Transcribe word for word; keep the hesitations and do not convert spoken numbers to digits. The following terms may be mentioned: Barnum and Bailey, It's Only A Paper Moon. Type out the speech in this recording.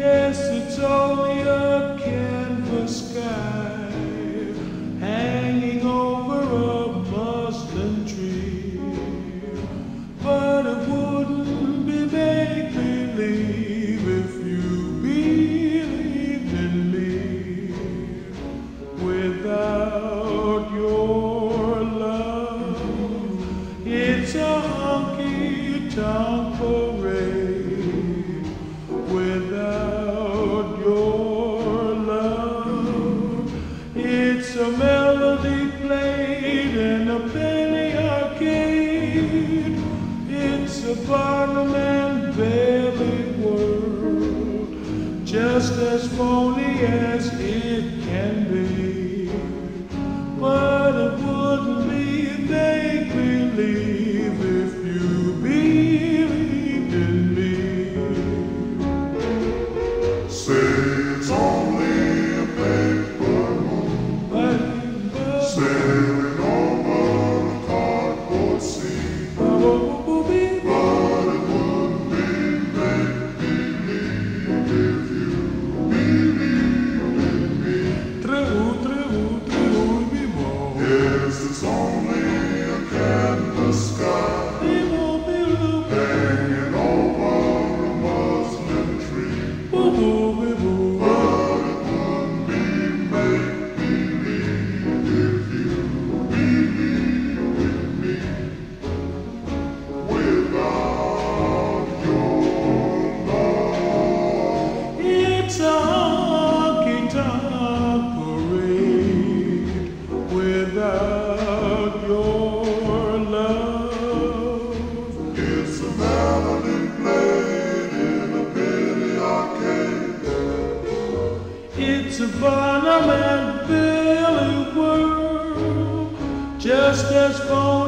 Yes, it's only a canvas sky hanging over a muslin tree, but it wouldn't be make-believe if you believed in me. Without your love, it's a honky-tonk parade. Without your love, it's a melody played in a penny arcade. It's a Barnum and Bailey world, just as phony as it can be, but it wouldn't be make-believe if you believed in me. Say it's only a paper moon, sailing over a cardboard sea, but it wouldn't be make-believe if you believed in me. True, true, true, mi amor. Yes, it's only a canvas sky hanging over a muslin tree, but it wouldn't be make-believe if you believed in me. Without your love, It's a honky-tonk parade. Without your love, it's a melody played in a penny arcade. It's a Barnum and Bailey world, just as phony